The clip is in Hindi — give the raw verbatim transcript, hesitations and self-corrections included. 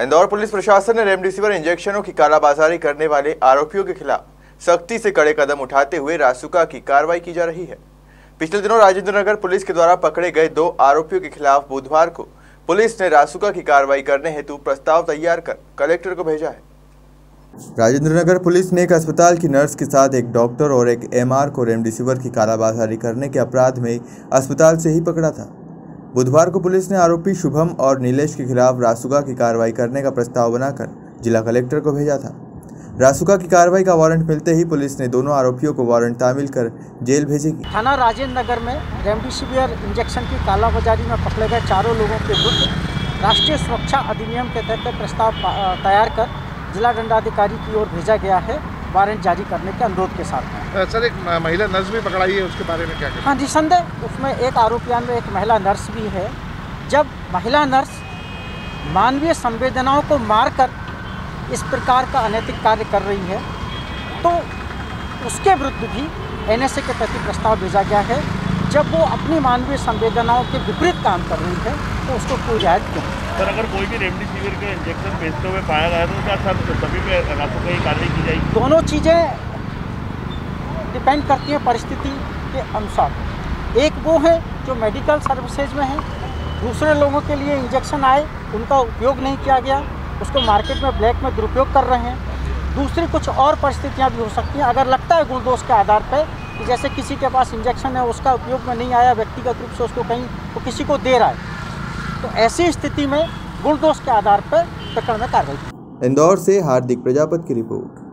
इंदौर पुलिस प्रशासन ने रेमडेसिविर इंजेक्शनों की कालाबाजारी करने वाले आरोपियों के खिलाफ सख्ती से कड़े कदम उठाते हुए रासुका की कार्रवाई की जा रही है। पिछले दिनों राजेंद्र नगर पुलिस के द्वारा पकड़े गए दो आरोपियों के खिलाफ बुधवार को पुलिस ने रासुका की कार्रवाई करने हेतु प्रस्ताव तैयार कर कलेक्टर को भेजा है। राजेंद्र नगर पुलिस ने एक अस्पताल की नर्स के साथ एक डॉक्टर और एक एम आर को रेमडेसिविर की कालाबाजारी करने के अपराध में अस्पताल से ही पकड़ा था। बुधवार को पुलिस ने आरोपी शुभम और नीलेश के खिलाफ रासुका की कार्रवाई करने का प्रस्ताव बनाकर जिला कलेक्टर को भेजा था। रासुका की कार्रवाई का वारंट मिलते ही पुलिस ने दोनों आरोपियों को वारंट तामील कर जेल भेजेगी। थाना राजेंद्र नगर में रेमडेसिविर इंजेक्शन की कालाबाजारी में पकड़े गए चारों लोगों के विरुद्ध राष्ट्रीय सुरक्षा अधिनियम के तहत प्रस्ताव तैयार कर जिला दंडाधिकारी की ओर भेजा गया है, वारंट जारी करने के अनुरोध के साथ। सर, एक महिला नर्स भी पकड़ाई है, उसके बारे में क्या? हाँ जी, संदेह उसमें एक आरोपियान में एक महिला नर्स भी है। जब महिला नर्स मानवीय संवेदनाओं को मारकर इस प्रकार का अनैतिक कार्य कर रही है तो उसके विरुद्ध भी एन एस ए के प्रति प्रस्ताव भेजा गया है। जब वो अपनी मानवीय संवेदनाओं के विपरीत काम कर रही है तो उसको कोई रियायत नहीं। सर, अगर कोई भी रेमडेसिविर के इंजेक्शन बेचते हुए पाया गया तो क्या सर सभी पे रासुका की कार्रवाई की जाएगी? दोनों चीज़ें डिपेंड करती हैं परिस्थिति के अनुसार। एक वो है जो मेडिकल सर्विसेज में है, दूसरे लोगों के लिए इंजेक्शन आए, उनका उपयोग नहीं किया गया, उसको मार्केट में ब्लैक में दुरुपयोग कर रहे हैं। दूसरी कुछ और परिस्थितियाँ भी हो सकती हैं। अगर लगता है गुलदोष के आधार पर कि जैसे किसी के पास इंजेक्शन है, उसका उपयोग में नहीं आया, व्यक्तिगत रूप से उसको कहीं वो किसी को दे रहा है, तो ऐसी स्थिति में गुण दोष के आधार पर प्रकरण में कार्रवाई। इंदौर से हार्दिक प्रजापति की रिपोर्ट।